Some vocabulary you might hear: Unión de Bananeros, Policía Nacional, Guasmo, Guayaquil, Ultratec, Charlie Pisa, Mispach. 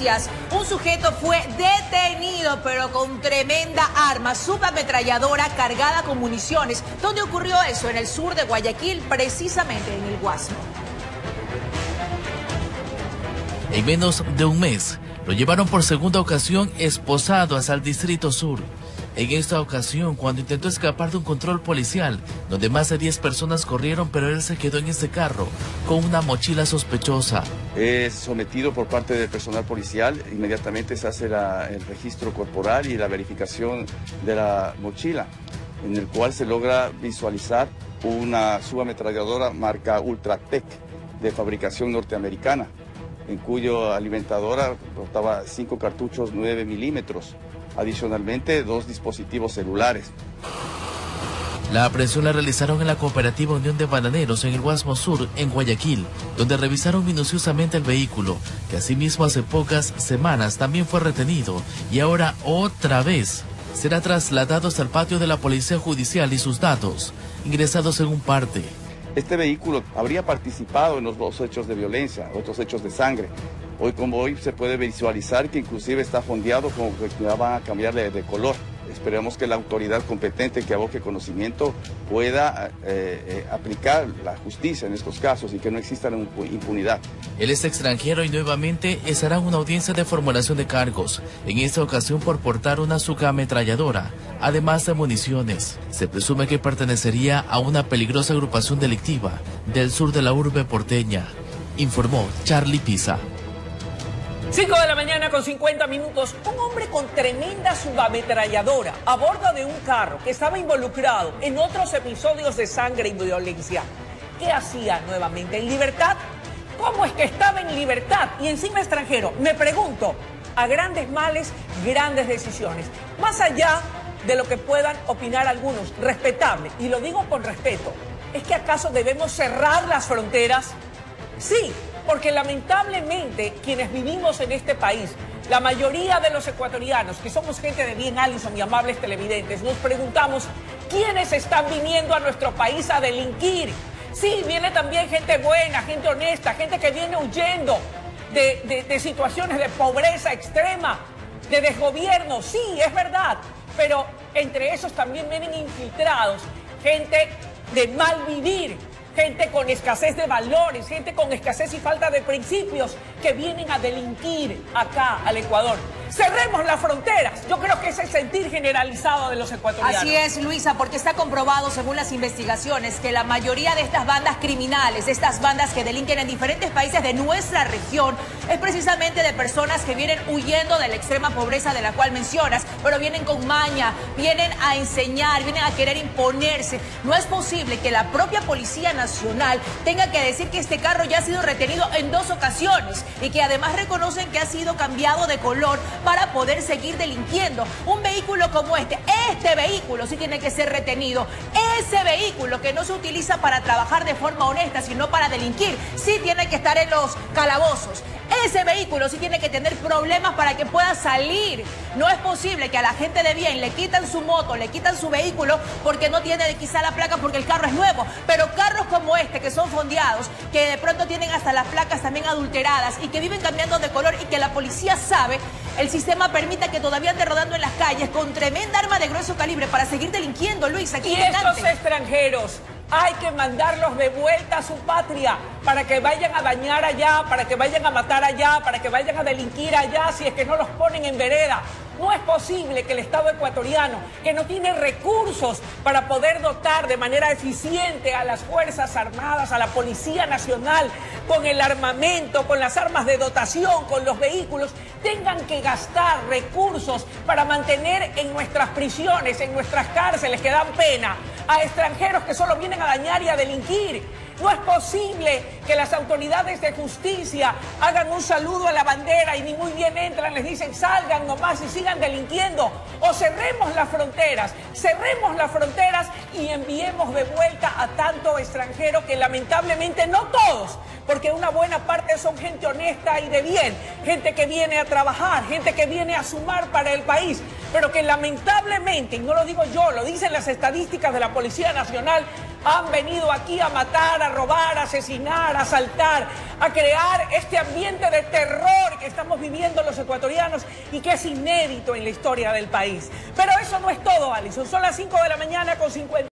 noticias, un sujeto fue detenido, pero con tremenda arma, subametralladora cargada con municiones. ¿Dónde ocurrió eso? En el sur de Guayaquil, precisamente en el Guasmo. En menos de un mes, lo llevaron por segunda ocasión esposado hasta el distrito sur. En esta ocasión, cuando intentó escapar de un control policial, donde más de 10 personas corrieron, pero él se quedó en este carro, con una mochila sospechosa. Es sometido por parte del personal policial, inmediatamente se hace el registro corporal y la verificación de la mochila, en el cual se logra visualizar una subametralladora marca Ultratec, de fabricación norteamericana, en cuyo alimentadora portaba 5 cartuchos 9 milímetros. Adicionalmente, 2 dispositivos celulares. La aprehensión la realizaron en la cooperativa Unión de Bananeros en el Guasmo Sur, en Guayaquil, donde revisaron minuciosamente el vehículo, que asimismo hace pocas semanas también fue retenido y ahora otra vez será trasladado hasta el patio de la Policía Judicial y sus datos, ingresados en un parte. Este vehículo habría participado en los 2 hechos de violencia, otros hechos de sangre. Hoy como hoy se puede visualizar que inclusive está fondeado, como que ya van a cambiarle de color. Esperemos que la autoridad competente que aboque conocimiento pueda aplicar la justicia en estos casos y que no exista la impunidad. Él es extranjero y nuevamente estará en una audiencia de formulación de cargos, en esta ocasión por portar una subametralladora, además de municiones. Se presume que pertenecería a una peligrosa agrupación delictiva del sur de la urbe porteña, informó Charlie Pisa. 5:50 de la mañana, un hombre con tremenda subametralladora a bordo de un carro que estaba involucrado en otros episodios de sangre y violencia. ¿Qué hacía nuevamente en libertad? ¿Cómo es que estaba en libertad y encima extranjero? Me pregunto, a grandes males, grandes decisiones. Más allá de lo que puedan opinar algunos, respetable, y lo digo con respeto, ¿es que acaso debemos cerrar las fronteras? Sí. Porque lamentablemente quienes vivimos en este país, la mayoría de los ecuatorianos, que somos gente de bien, Alison, y amables televidentes, nos preguntamos quiénes están viniendo a nuestro país a delinquir. Sí, viene también gente buena, gente honesta, gente que viene huyendo de situaciones de pobreza extrema, de desgobierno, sí, es verdad, pero entre esos también vienen infiltrados, gente de mal vivir, gente con escasez de valores, gente con escasez y falta de principios que vienen a delinquir acá al Ecuador. Cerremos las fronteras. Yo creo que es el sentir generalizado de los ecuatorianos. Así es, Luisa, porque está comprobado según las investigaciones que la mayoría de estas bandas criminales, estas bandas que delinquen en diferentes países de nuestra región, es precisamente de personas que vienen huyendo de la extrema pobreza de la cual mencionas, pero vienen con maña, vienen a enseñar, vienen a querer imponerse. No es posible que la propia Policía Nacional tenga que decir que este carro ya ha sido retenido en 2 ocasiones y que además reconocen que ha sido cambiado de color para poder seguir delinquiendo. Un vehículo como este vehículo sí tiene que ser retenido. Ese vehículo que no se utiliza para trabajar de forma honesta, sino para delinquir, sí tiene que estar en los calabozos. Ese vehículo sí tiene que tener problemas para que pueda salir. No es posible que a la gente de bien le quitan su moto, le quitan su vehículo porque no tiene quizá la placa porque el carro es nuevo. Pero carros como este que son fondeados, que de pronto tienen hasta las placas también adulteradas y que viven cambiando de color y que la policía sabe, el sistema permite que todavía ande rodando en las calles con tremenda arma de grueso calibre para seguir delinquiendo, Luis. Aquí y estos extranjeros hay que mandarlos de vuelta a su patria para que vayan a dañar allá, para que vayan a matar allá, para que vayan a delinquir allá, si es que no los ponen en vereda. No es posible que el Estado ecuatoriano, que no tiene recursos para poder dotar de manera eficiente a las Fuerzas Armadas, a la Policía Nacional, con el armamento, con las armas de dotación, con los vehículos, tengan que gastar recursos para mantener en nuestras prisiones, en nuestras cárceles que dan pena, a extranjeros que solo vienen a dañar y a delinquir. No es posible que las autoridades de justicia hagan un saludo a la bandera y ni muy bien entran, les dicen salgan nomás y sigan delinquiendo. O cerremos las fronteras y enviemos de vuelta a tanto extranjero que lamentablemente no todos, porque una buena parte son gente honesta y de bien, gente que viene a trabajar, gente que viene a sumar para el país, pero que lamentablemente, y no lo digo yo, lo dicen las estadísticas de la Policía Nacional, han venido aquí a matar, a robar, a asesinar, a asaltar, a crear este ambiente de terror que estamos viviendo los ecuatorianos y que es inédito en la historia del país. Pero eso no es todo, Alison. Son las 5 de la mañana con 50.